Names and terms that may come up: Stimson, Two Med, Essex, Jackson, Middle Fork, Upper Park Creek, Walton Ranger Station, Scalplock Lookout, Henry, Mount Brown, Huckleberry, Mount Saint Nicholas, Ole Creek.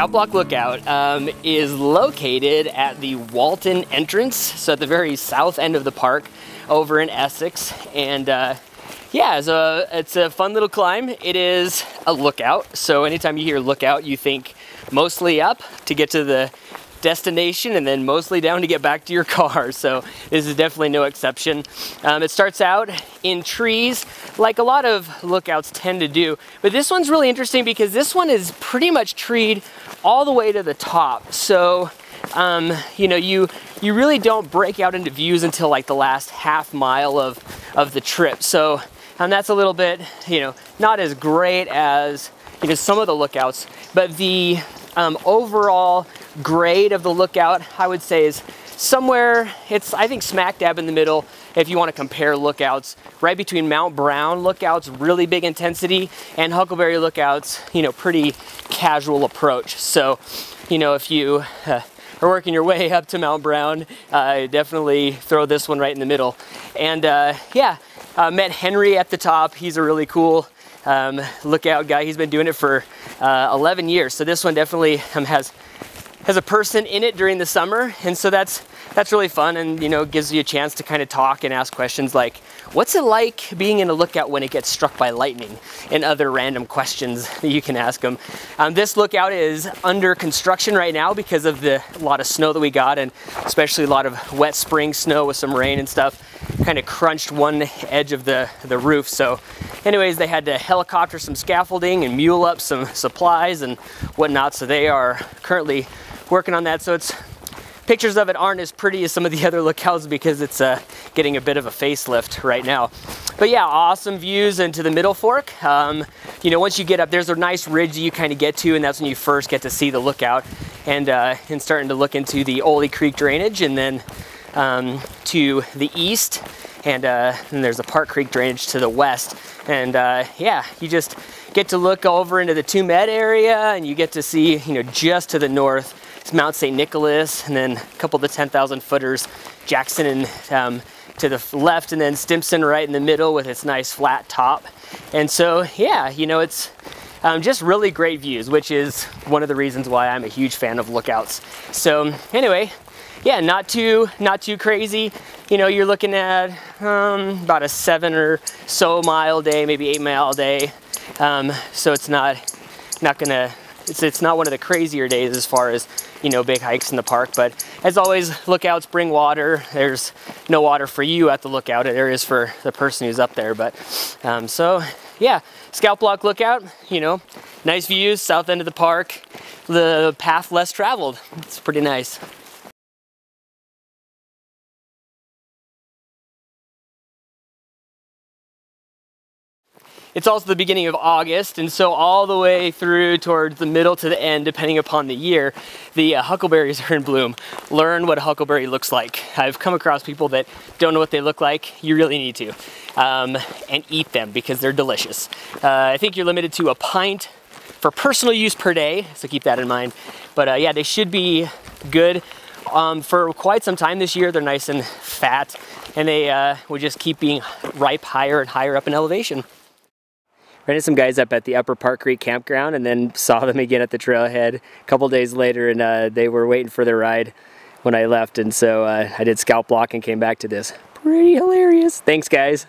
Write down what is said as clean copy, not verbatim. Scalplock Lookout is located at the Walton entrance, so at the very south end of the park over in Essex. And yeah, it's a fun little climb. It is a lookout, so anytime you hear lookout, you think mostly up to get to the destination and then mostly down to get back to your car. So this is definitely no exception. It starts out in trees like a lot of lookouts tend to do, but this one's really interesting because this one is pretty much treed all the way to the top. So you know, you really don't break out into views until like the last half mile of the trip. So that's a little bit, you know, not as great as, you know, some of the lookouts, but the overall grade of the lookout, I would say, is somewhere, it's I think smack dab in the middle if you want to compare lookouts, right between Mount Brown lookouts, really big intensity, and Huckleberry lookouts, you know, pretty casual approach. So, you know, if you are working your way up to Mount Brown, definitely throw this one right in the middle. And yeah, met Henry at the top. He's a really cool lookout guy. He's been doing it for 11 years. So this one definitely has a person in it during the summer, and so that's really fun, and, you know, gives you a chance to kind of talk and ask questions like, what's it like being in a lookout when it gets struck by lightning, and other random questions that you can ask them. This lookout is under construction right now because of a lot of snow that we got, and especially a lot of wet spring snow with some rain and stuff kind of crunched one edge of the roof. So anyways, they had to helicopter some scaffolding and mule up some supplies and whatnot, so they are currently working on that. So it's pictures of it aren't as pretty as some of the other lookouts because it's getting a bit of a facelift right now. But yeah, awesome views into the Middle Fork. You know, once you get up, there's a nice ridge that you kind of get to, and that's when you first get to see the lookout and starting to look into the Ole Creek drainage, and then to the east, and there's a Park Creek drainage to the west. And yeah, you just get to look over into the Two Med area, and you get to see, you know, just to the north, it's Mount Saint Nicholas, and then a couple of the 10,000 footers, Jackson and to the left, and then Stimson right in the middle with its nice flat top. And so yeah, you know, it's just really great views, which is one of the reasons why I'm a huge fan of lookouts. So anyway, yeah, not too crazy. You know, you're looking at about a 7 or so mile day, maybe 8 mile day. So it's not gonna, it's not one of the crazier days as far as, you know, big hikes in the park. But as always, lookouts bring water. There's no water for you at the lookout. There is for the person who's up there. But so yeah, Scalplock Lookout, you know, nice views, south end of the park, the path less traveled. It's pretty nice. It's also the beginning of August, and so all the way through towards the middle to the end, depending upon the year, the huckleberries are in bloom. Learn what a huckleberry looks like. I've come across people that don't know what they look like. You really need to. And eat them because they're delicious. I think you're limited to a pint for personal use per day, so keep that in mind. But yeah, they should be good for quite some time this year. They're nice and fat, and they will just keep being ripe higher and higher up in elevation. Ran into some guys up at the Upper Park Creek campground, and then saw them again at the trailhead a couple days later, and they were waiting for their ride when I left, and so I did Scalplock and came back to this. Pretty hilarious. Thanks, guys.